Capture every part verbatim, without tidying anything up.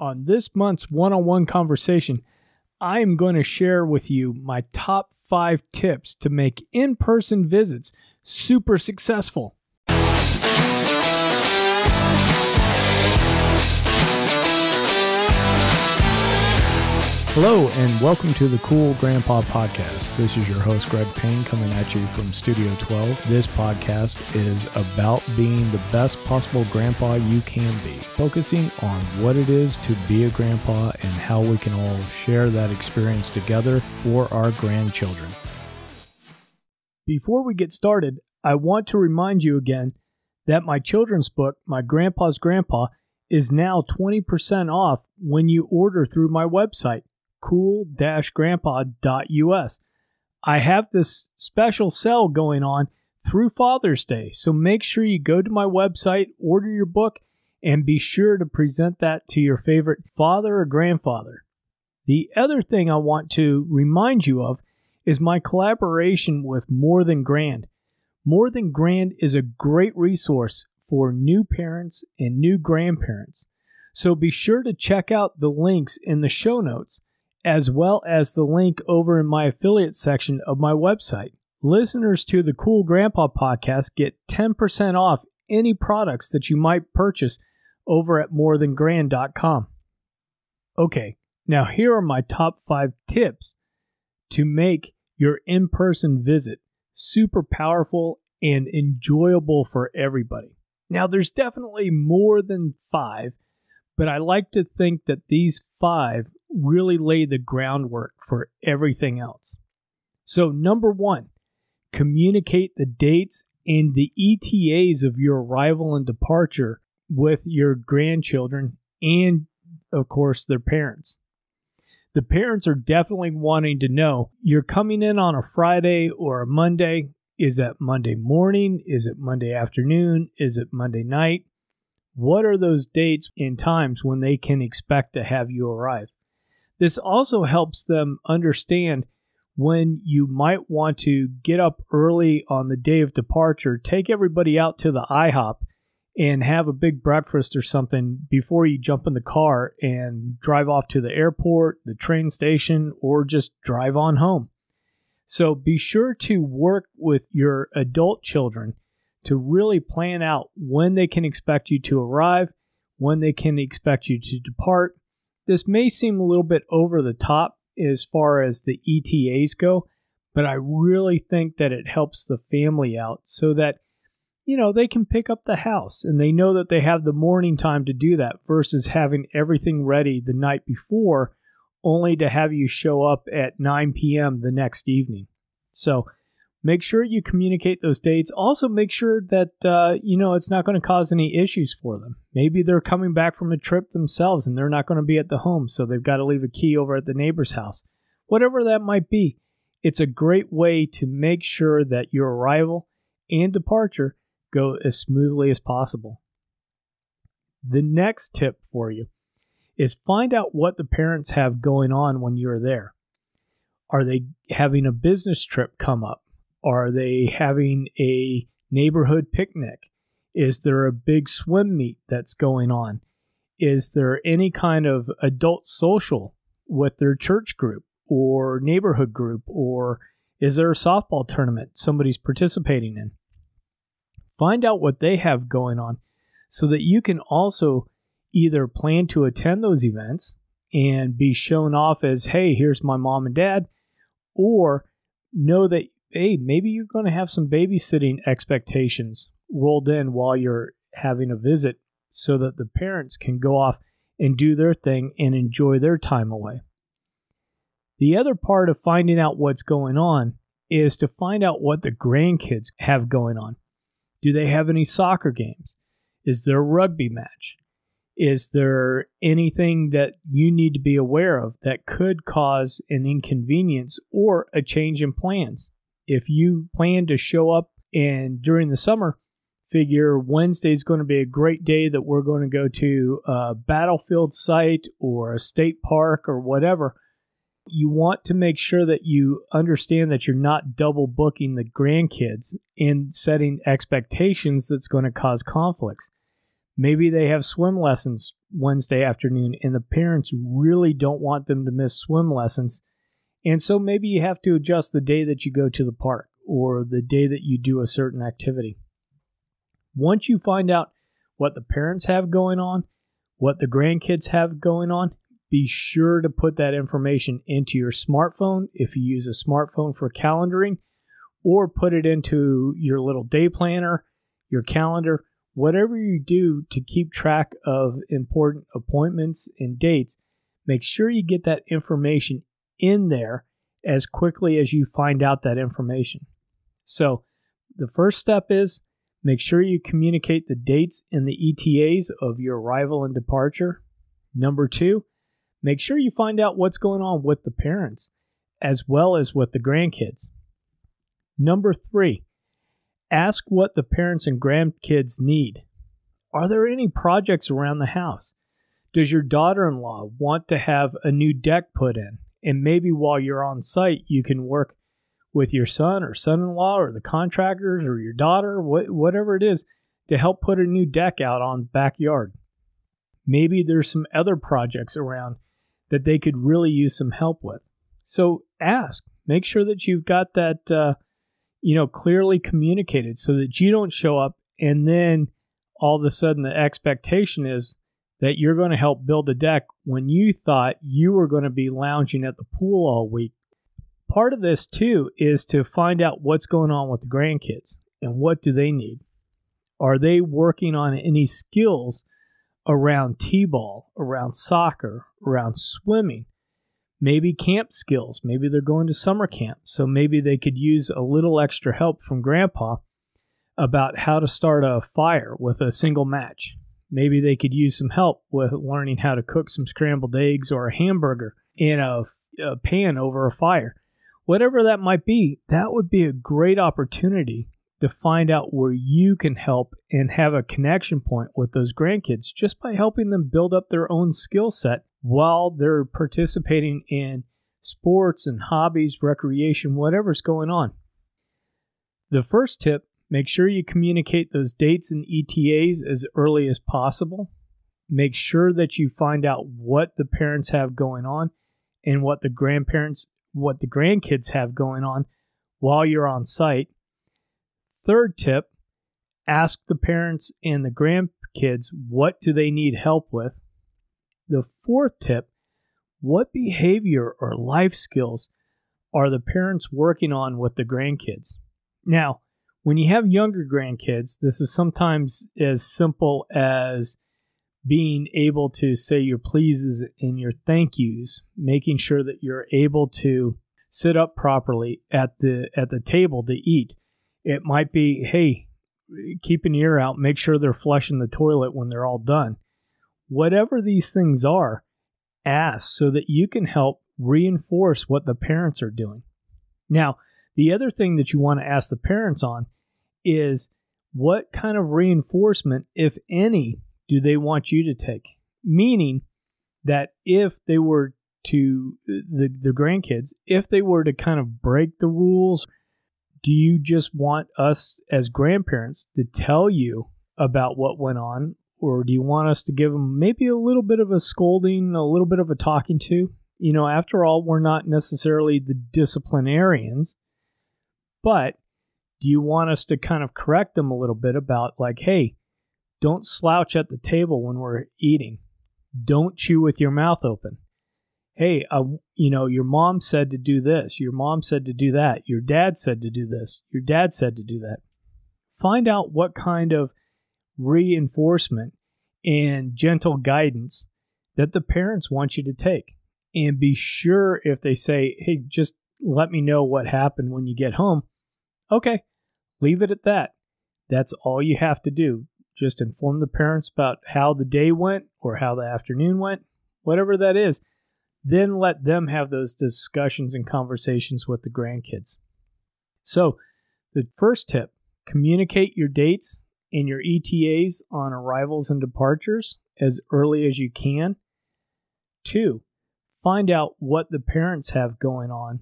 on this month's one-on-one conversation, I am going to share with you my top five tips to make in-person visits super successful. Hello and welcome to the Cool Grandpa Podcast. This is your host, Greg Payne, coming at you from Studio twelve. This podcast is about being the best possible grandpa you can be, focusing on what it is to be a grandpa and how we can all share that experience together for our grandchildren. Before we get started, I want to remind you again that my children's book, My Grandpa's Grandpa, is now twenty percent off when you order through my website, cool grandpa dot U S. I have this special sale going on through Father's Day, so make sure you go to my website, order your book, and be sure to present that to your favorite father or grandfather. The other thing I want to remind you of is my collaboration with More Than Grand. More Than Grand is a great resource for new parents and new grandparents, so be sure to check out the links in the show notes, as well as the link over in my affiliate section of my website. Listeners to the Cool Grandpa Podcast get ten percent off any products that you might purchase over at more than grand dot com. Okay, now here are my top five tips to make your in-person visit super powerful and enjoyable for everybody. Now, there's definitely more than five, but I like to think that these five really lay the groundwork for everything else. So number one, communicate the dates and the E T As of your arrival and departure with your grandchildren and, of course, their parents. The parents are definitely wanting to know you're coming in on a Friday or a Monday. Is that Monday morning? Is it Monday afternoon? Is it Monday night? What are those dates and times when they can expect to have you arrive? This also helps them understand when you might want to get up early on the day of departure, take everybody out to the I hop, and have a big breakfast or something before you jump in the car and drive off to the airport, the train station, or just drive on home. So be sure to work with your adult children to really plan out when they can expect you to arrive, when they can expect you to depart. This may seem a little bit over the top as far as the E T As go, but I really think that it helps the family out so that, you know, they can pick up the house and they know that they have the morning time to do that versus having everything ready the night before only to have you show up at nine p.m. the next evening. So make sure you communicate those dates. Also make sure that, uh, you know, it's not going to cause any issues for them. Maybe they're coming back from a trip themselves and they're not going to be at the home, so they've got to leave a key over at the neighbor's house. Whatever that might be, it's a great way to make sure that your arrival and departure go as smoothly as possible. The next tip for you is find out what the parents have going on when you're there. Are they having a business trip come up? Are they having a neighborhood picnic? Is there a big swim meet that's going on? Is there any kind of adult social with their church group or neighborhood group? Or is there a softball tournament somebody's participating in? Find out what they have going on so that you can also either plan to attend those events and be shown off as, hey, here's my mom and dad, or know that, hey, maybe you're going to have some babysitting expectations rolled in while you're having a visit so that the parents can go off and do their thing and enjoy their time away. The other part of finding out what's going on is to find out what the grandkids have going on. Do they have any soccer games? Is there a rugby match? Is there anything that you need to be aware of that could cause an inconvenience or a change in plans? If you plan to show up and during the summer, figure Wednesday is going to be a great day that we're going to go to a battlefield site or a state park or whatever, you want to make sure that you understand that you're not double booking the grandkids and setting expectations that's going to cause conflicts. Maybe they have swim lessons Wednesday afternoon, and the parents really don't want them to miss swim lessons. And so maybe you have to adjust the day that you go to the park or the day that you do a certain activity. Once you find out what the parents have going on, what the grandkids have going on, be sure to put that information into your smartphone if you use a smartphone for calendaring, or put it into your little day planner, your calendar, whatever you do to keep track of important appointments and dates. Make sure you get that information in there as quickly as you find out that information. So the first step is make sure you communicate the dates and the E T As of your arrival and departure. Number two, make sure you find out what's going on with the parents as well as with the grandkids. Number three, ask what the parents and grandkids need. Are there any projects around the house? Does your daughter-in-law want to have a new deck put in? And maybe while you're on site, you can work with your son or son-in-law or the contractors or your daughter, wh- whatever it is, to help put a new deck out on the backyard. Maybe there's some other projects around that they could really use some help with. So ask. Make sure that you've got that uh, you know, clearly communicated so that you don't show up and then all of a sudden the expectation is that you're going to help build a deck when you thought you were going to be lounging at the pool all week. Part of this, too, is to find out what's going on with the grandkids and what do they need. Are they working on any skills around t-ball, around soccer, around swimming? Maybe camp skills. Maybe they're going to summer camp, so maybe they could use a little extra help from Grandpa about how to start a fire with a single match. Maybe they could use some help with learning how to cook some scrambled eggs or a hamburger in a, a pan over a fire. Whatever that might be, that would be a great opportunity to find out where you can help and have a connection point with those grandkids just by helping them build up their own skill set while they're participating in sports and hobbies, recreation, whatever's going on. The first tip, make sure you communicate those dates and E T As as early as possible. Make sure that you find out what the parents have going on and what the grandparents, what the grandkids have going on while you're on site. Third tip, ask the parents and the grandkids what do they need help with. The fourth tip, what behavior or life skills are the parents working on with the grandkids? Now, when you have younger grandkids, this is sometimes as simple as being able to say your pleases and your thank yous, making sure that you're able to sit up properly at the at the table to eat. It might be, hey, keep an ear out, make sure they're flushing the toilet when they're all done. Whatever these things are, ask so that you can help reinforce what the parents are doing. Now, the other thing that you want to ask the parents on is what kind of reinforcement, if any, do they want you to take? Meaning that if they were to, the, the grandkids, if they were to kind of break the rules, do you just want us as grandparents to tell you about what went on? Or do you want us to give them maybe a little bit of a scolding, a little bit of a talking to? You know, after all, we're not necessarily the disciplinarians. But do you want us to kind of correct them a little bit about like, hey, don't slouch at the table when we're eating. Don't chew with your mouth open. Hey, uh, you know, your mom said to do this. Your mom said to do that. Your dad said to do this. Your dad said to do that. Find out what kind of reinforcement and gentle guidance that the parents want you to take. And be sure if they say, hey, just let me know what happened when you get home. Okay, leave it at that. That's all you have to do. Just inform the parents about how the day went or how the afternoon went, whatever that is. Then let them have those discussions and conversations with the grandkids. So the first tip, communicate your dates and your E T As on arrivals and departures as early as you can. Two, find out what the parents have going on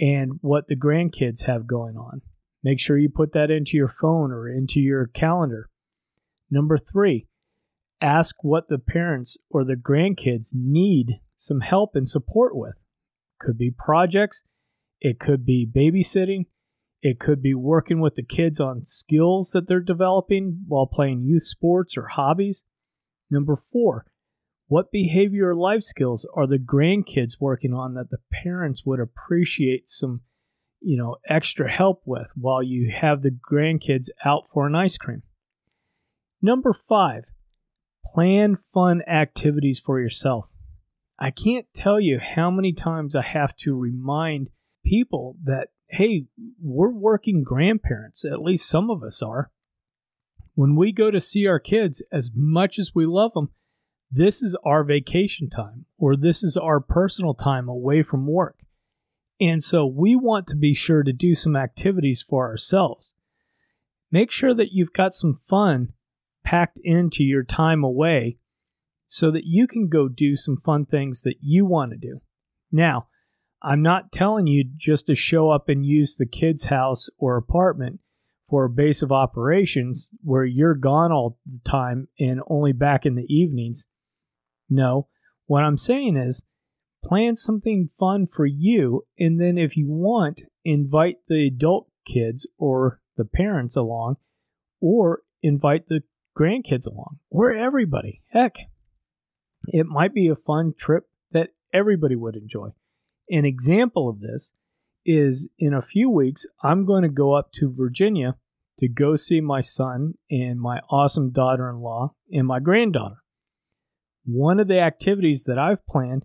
and what the grandkids have going on. Make sure you put that into your phone or into your calendar. Number three, ask what the parents or the grandkids need some help and support with. Could be projects. It could be babysitting. It could be working with the kids on skills that they're developing while playing youth sports or hobbies. Number four, what behavior or life skills are the grandkids working on that the parents would appreciate some, you know, extra help with while you have the grandkids out for an ice cream? Number five, plan fun activities for yourself. I can't tell you how many times I have to remind people that, hey, we're working grandparents, at least some of us are. When we go to see our kids, as much as we love them, this is our vacation time, or this is our personal time away from work. And so we want to be sure to do some activities for ourselves. Make sure that you've got some fun packed into your time away so that you can go do some fun things that you want to do. Now, I'm not telling you just to show up and use the kid's house or apartment for a base of operations where you're gone all the time and only back in the evenings. No, what I'm saying is plan something fun for you, and then if you want, invite the adult kids or the parents along, or invite the grandkids along, or everybody. Heck, it might be a fun trip that everybody would enjoy. An example of this is in a few weeks, I'm going to go up to Virginia to go see my son and my awesome daughter-in-law and my granddaughter. One of the activities that I've planned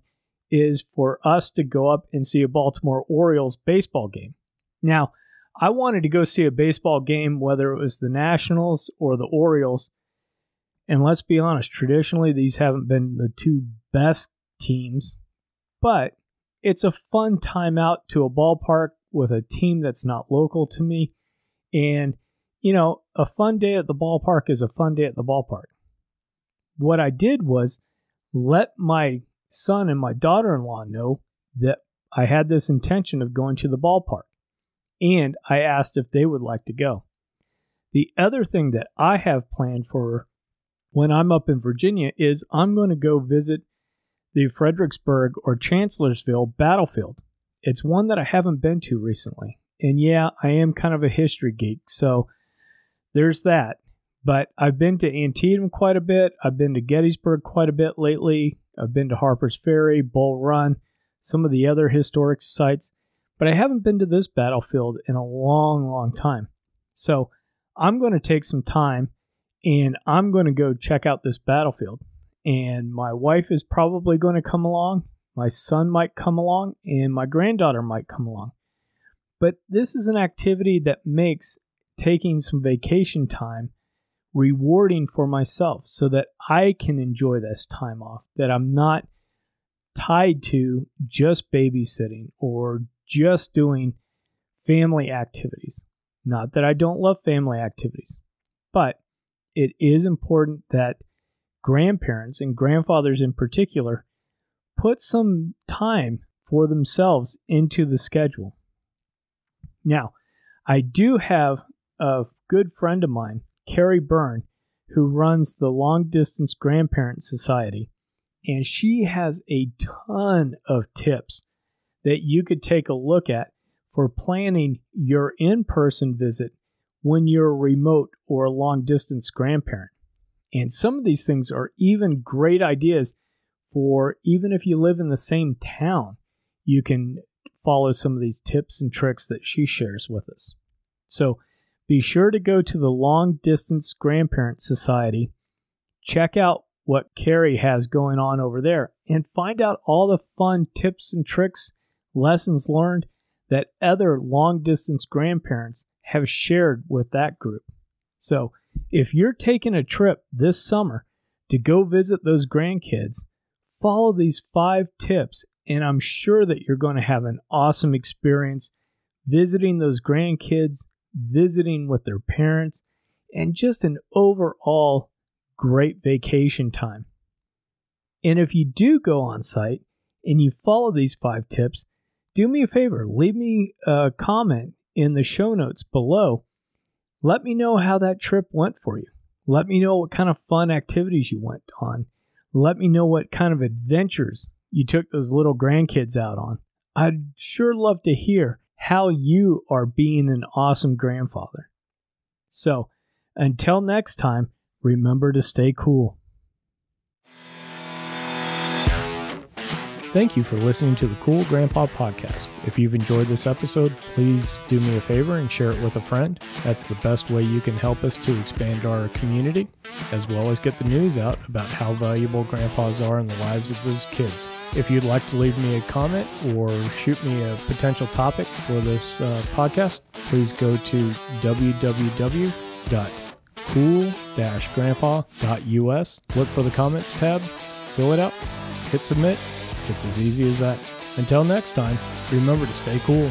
is for us to go up and see a Baltimore Orioles baseball game. Now, I wanted to go see a baseball game, whether it was the Nationals or the Orioles. And let's be honest, traditionally, these haven't been the two best teams, but it's a fun time out to a ballpark with a team that's not local to me. And, you know, a fun day at the ballpark is a fun day at the ballpark. What I did was let my son and my daughter-in-law know that I had this intention of going to the ballpark. And I asked if they would like to go. The other thing that I have planned for when I'm up in Virginia is I'm going to go visit the Fredericksburg or Chancellorsville battlefield. It's one that I haven't been to recently. And yeah, I am kind of a history geek, so there's that. But I've been to Antietam quite a bit. I've been to Gettysburg quite a bit lately. I've been to Harper's Ferry, Bull Run, some of the other historic sites. But I haven't been to this battlefield in a long, long time. So I'm going to take some time and I'm going to go check out this battlefield. And my wife is probably going to come along, my son might come along, and my granddaughter might come along. But this is an activity that makes taking some vacation time rewarding for myself so that I can enjoy this time off, that I'm not tied to just babysitting or just doing family activities. Not that I don't love family activities, but it is important that grandparents and grandfathers in particular put some time for themselves into the schedule. Now, I do have a good friend of mine, Carrie Byrne, who runs the Long Distance Grandparent Society, and she has a ton of tips that you could take a look at for planning your in-person visit when you're a remote or a long-distance grandparent. And some of these things are even great ideas for even if you live in the same town, you can follow some of these tips and tricks that she shares with us. So be sure to go to the Long Distance Grandparent Society, check out what Carrie has going on over there, and find out all the fun tips and tricks, lessons learned that other long distance grandparents have shared with that group. So if you're taking a trip this summer to go visit those grandkids, follow these five tips, and I'm sure that you're going to have an awesome experience visiting those grandkids, visiting with their parents, and just an overall great vacation time. And if you do go on site and you follow these five tips, do me a favor, leave me a comment in the show notes below. Let me know how that trip went for you. Let me know what kind of fun activities you went on. Let me know what kind of adventures you took those little grandkids out on. I'd sure love to hear how you are being an awesome grandfather. So, until next time, remember to stay cool. Thank you for listening to the Cool Grandpa Podcast. If you've enjoyed this episode, please do me a favor and share it with a friend. That's the best way you can help us to expand our community, as well as get the news out about how valuable grandpas are in the lives of those kids. If you'd like to leave me a comment or shoot me a potential topic for this uh, podcast, please go to w w w dot cool dash grandpa dot u s. Look for the comments tab, fill it out, hit submit. It's as easy as that. Until next time, remember to stay cool.